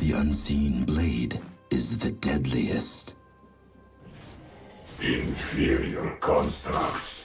The unseen blade is the deadliest. Inferior constructs.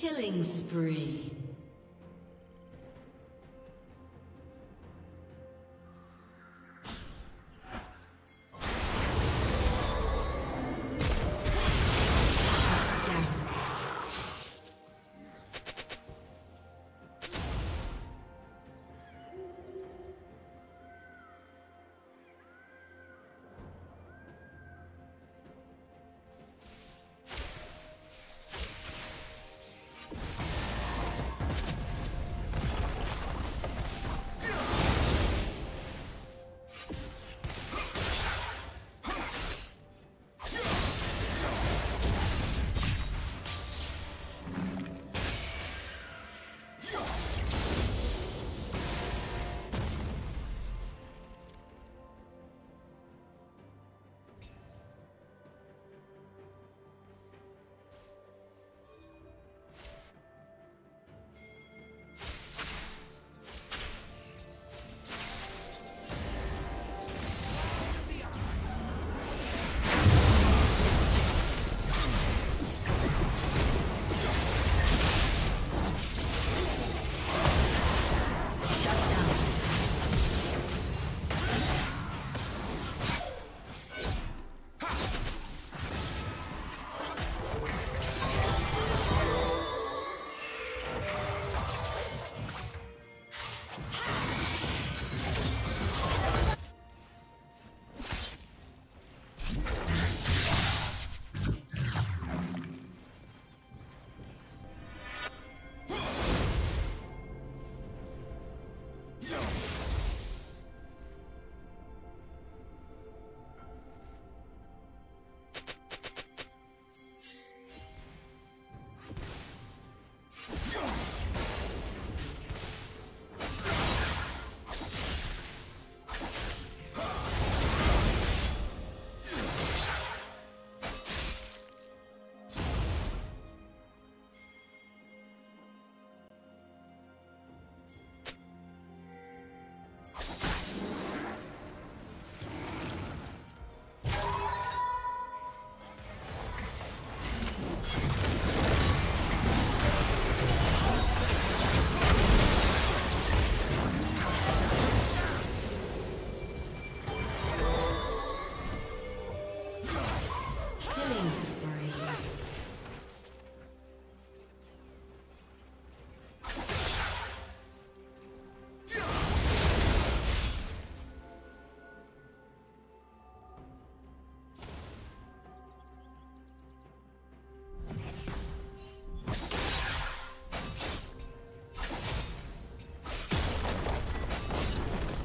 Killing spree.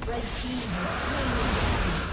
Red team has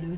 Blue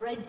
Red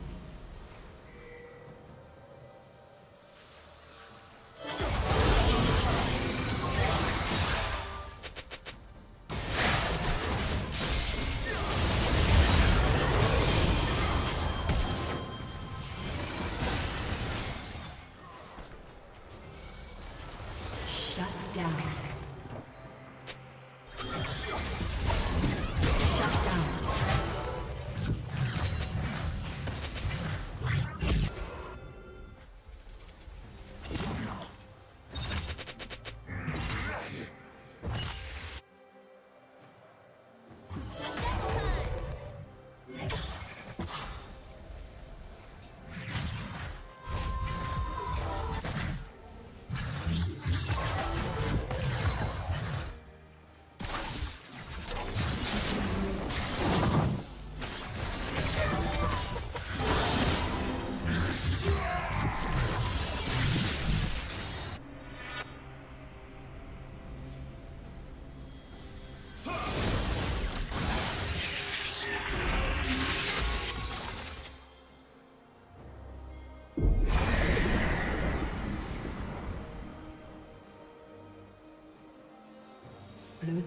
Blue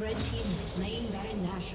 Red team is slain by Nashor.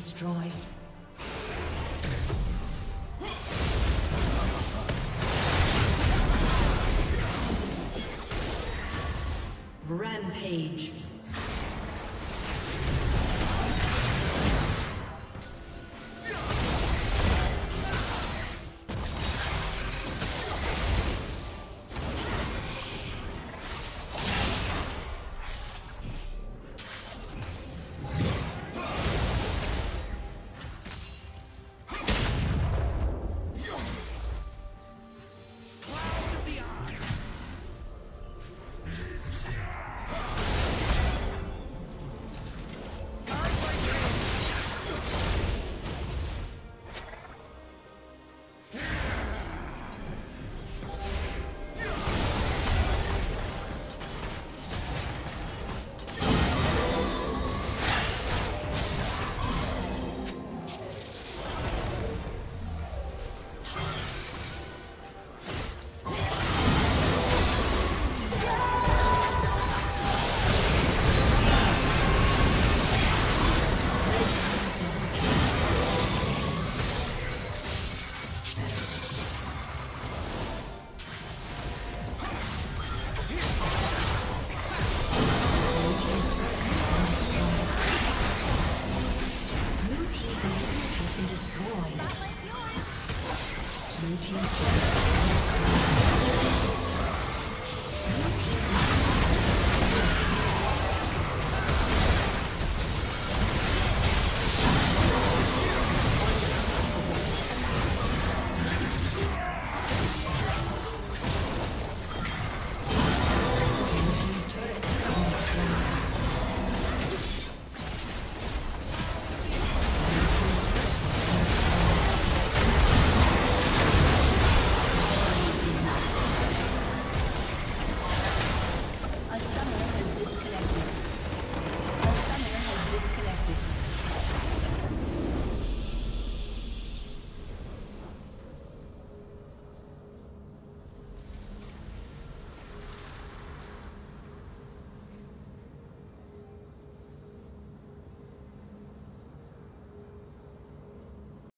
Destroyed. Rampage.